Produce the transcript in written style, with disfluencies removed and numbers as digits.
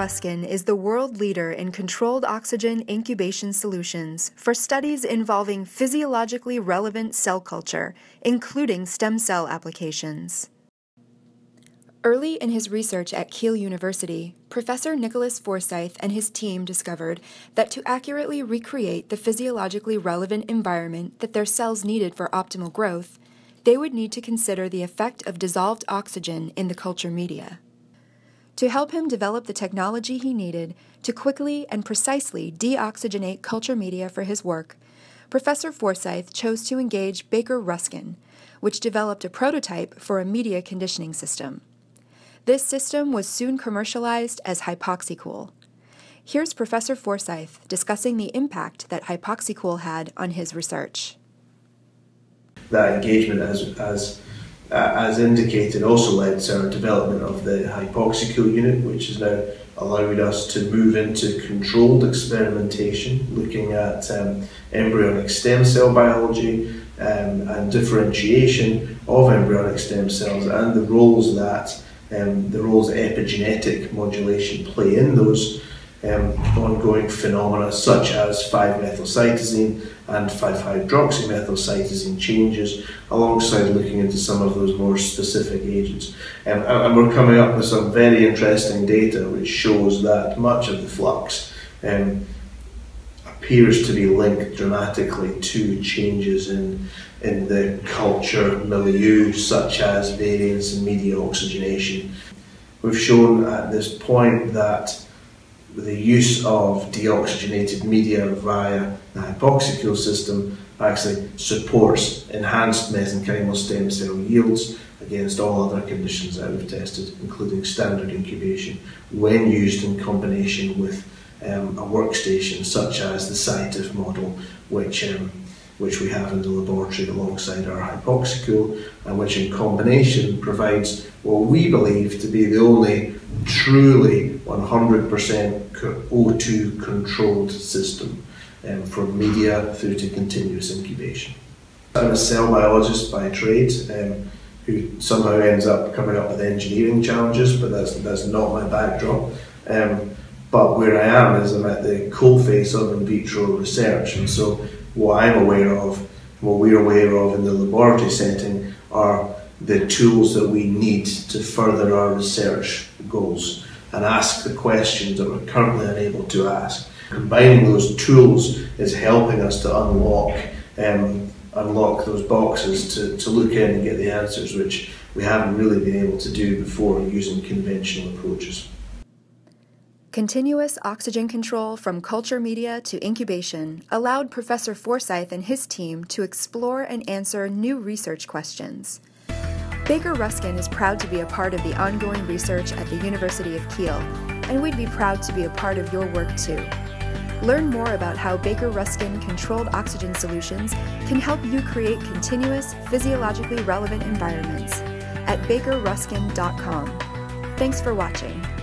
Ruskinn is the world leader in controlled oxygen incubation solutions for studies involving physiologically relevant cell culture, including stem cell applications. Early in his research at Keele University, Professor Nicholas Forsyth and his team discovered that to accurately recreate the physiologically relevant environment that their cells needed for optimal growth, they would need to consider the effect of dissolved oxygen in the culture media. To help him develop the technology he needed to quickly and precisely deoxygenate culture media for his work, Professor Forsyth chose to engage Baker Ruskinn, which developed a prototype for a media conditioning system. This system was soon commercialized as HypoxyCool. Here's Professor Forsyth discussing the impact that HypoxyCool had on his research. That engagement, as indicated, also led to our development of the HypoxyCool unit, which has now allowed us to move into controlled experimentation, looking at embryonic stem cell biology and differentiation of embryonic stem cells and the roles that epigenetic modulation play in those ongoing phenomena such as 5-methylcytosine and 5-hydroxymethylcytosine changes, alongside looking into some of those more specific agents. And we're coming up with some very interesting data which shows that much of the flux appears to be linked dramatically to changes in the culture milieu, such as variance in media oxygenation. We've shown at this point that the use of deoxygenated media via the HypoxyCool system actually supports enhanced mesenchymal stem cell yields against all other conditions that we've tested, including standard incubation, when used in combination with a workstation such as the CyTIF model, which we have in the laboratory alongside our HypoxyCool, and which in combination provides what we believe to be the only truly 100% O2 controlled system from media through to continuous incubation. I'm a cell biologist by trade who somehow ends up coming up with engineering challenges, but that's not my backdrop. But where I am is I'm at the coalface of in vitro research, and so what I'm aware of, what we're aware of in the laboratory setting, are the tools that we need to further our research goals and ask the questions that we're currently unable to ask. Combining those tools is helping us to unlock those boxes to look in and get the answers, which we haven't really been able to do before using conventional approaches. Continuous oxygen control from culture media to incubation allowed Professor Forsyth and his team to explore and answer new research questions. Baker Ruskinn is proud to be a part of the ongoing research at the University of Keele, and we'd be proud to be a part of your work too. Learn more about how Baker Ruskinn controlled oxygen solutions can help you create continuous, physiologically relevant environments at BakerRuskinn.com. Thanks for watching.